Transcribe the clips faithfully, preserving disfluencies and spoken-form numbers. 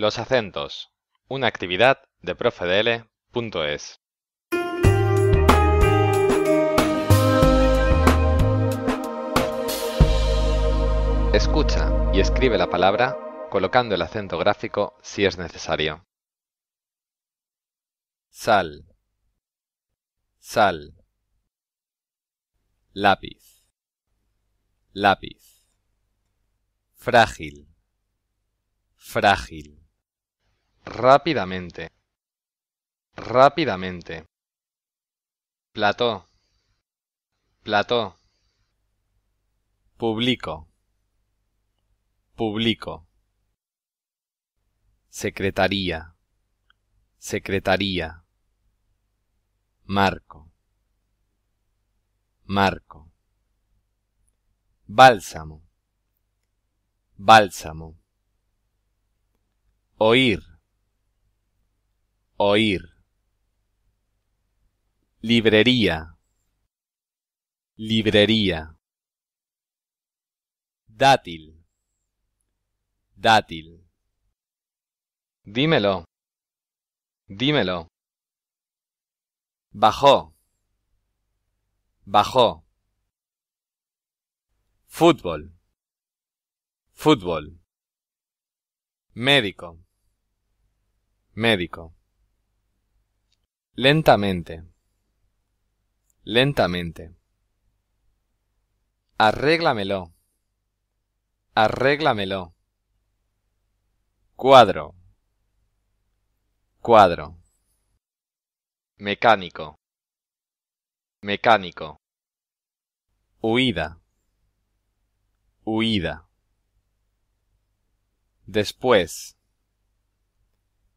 Los acentos. Una actividad de ProfeDeELE.es. Escucha y escribe la palabra colocando el acento gráfico si es necesario. Sal. Sal. Lápiz. Lápiz. Frágil. Frágil. Rápidamente. Rápidamente. Plató. Plató. Publico. Publico. Secretaría. Secretaría. Marco. Marco. Bálsamo. Bálsamo. Oír. Oír. Librería. Librería. Dátil. Dátil. Dímelo. Dímelo. Bajó. Bajó. Fútbol. Fútbol. Médico. Médico. Lentamente. Lentamente. Arréglamelo. Arréglamelo. Cuadro. Cuadro. Mecánico. Mecánico. Huida. Huida. Después.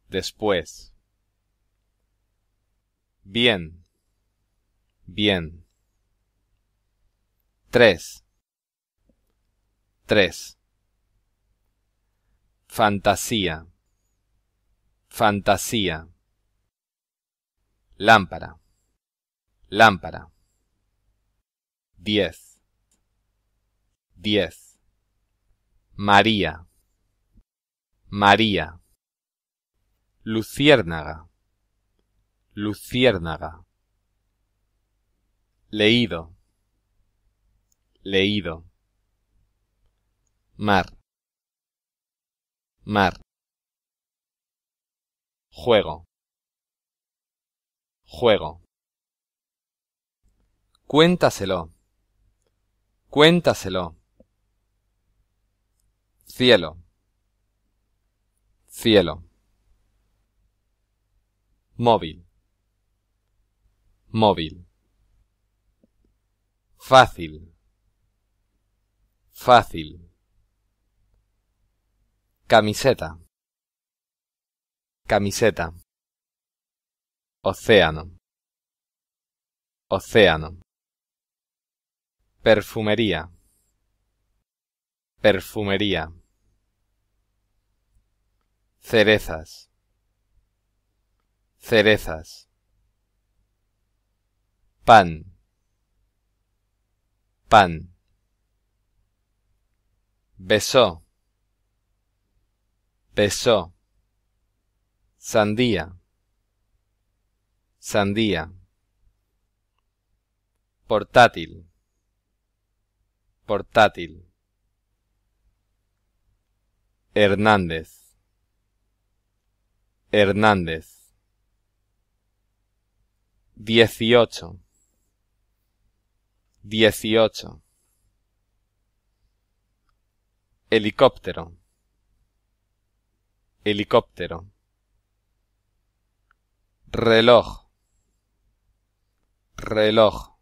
Después. Bien. Bien. Tres. Tres. Fantasía. Fantasía. Lámpara. Lámpara. Diez. Diez. María. María. Luciérnaga. Luciérnaga. Leído. Leído. Mar. Mar. Juego. Juego. Cuéntaselo. Cuéntaselo. Cielo. Cielo. Móvil. Móvil. Fácil. Fácil. Camiseta. Camiseta. Océano. Océano. Perfumería. Perfumería. Cerezas. Cerezas. Pan. Pan. Besó. Besó. Sandía. Sandía. Portátil. Portátil. Hernández. Hernández. Dieciocho. Dieciocho. Helicóptero. Helicóptero. Reloj. Reloj.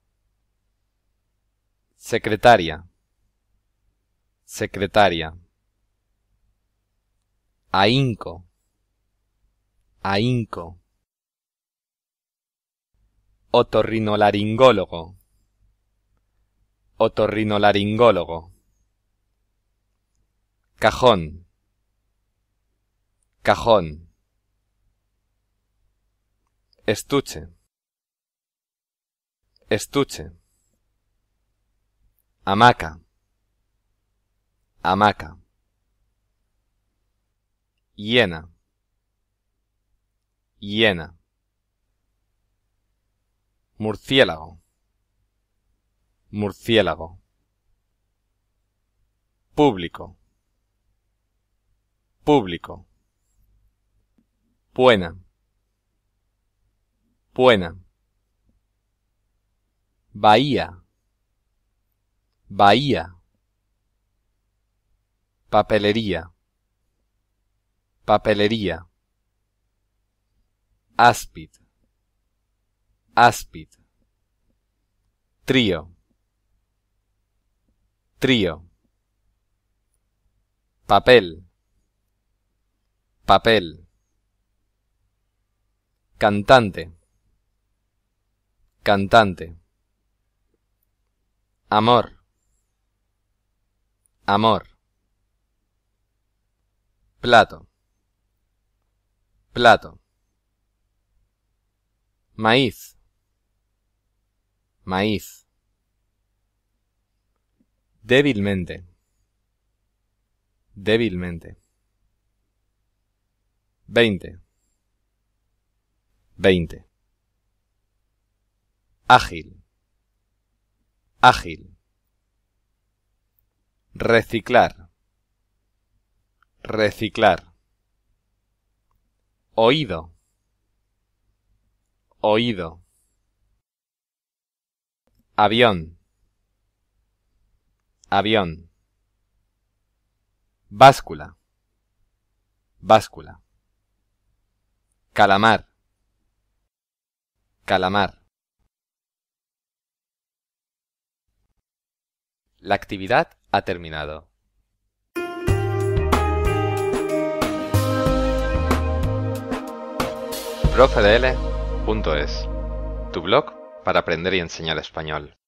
Secretaria. Secretaria. Ahínco. Ahínco. Otorrinolaringólogo. Otorrinolaringólogo. Cajón. Cajón. Estuche. Estuche. Hamaca. Hamaca. Hiena. hiena, murciélago, murciélago, público, público, buena, buena, bahía, bahía, papelería, papelería, áspid, áspid, trío, trío, papel, papel, cantante, cantante, amor, amor, plato, plato, maíz, maíz, débilmente, débilmente, veinte, veinte, ágil, ágil, reciclar, reciclar, oído, oído, avión, avión, báscula, báscula, calamar, calamar. La actividad ha terminado. profe de ele punto es, tu blog para aprender y enseñar español.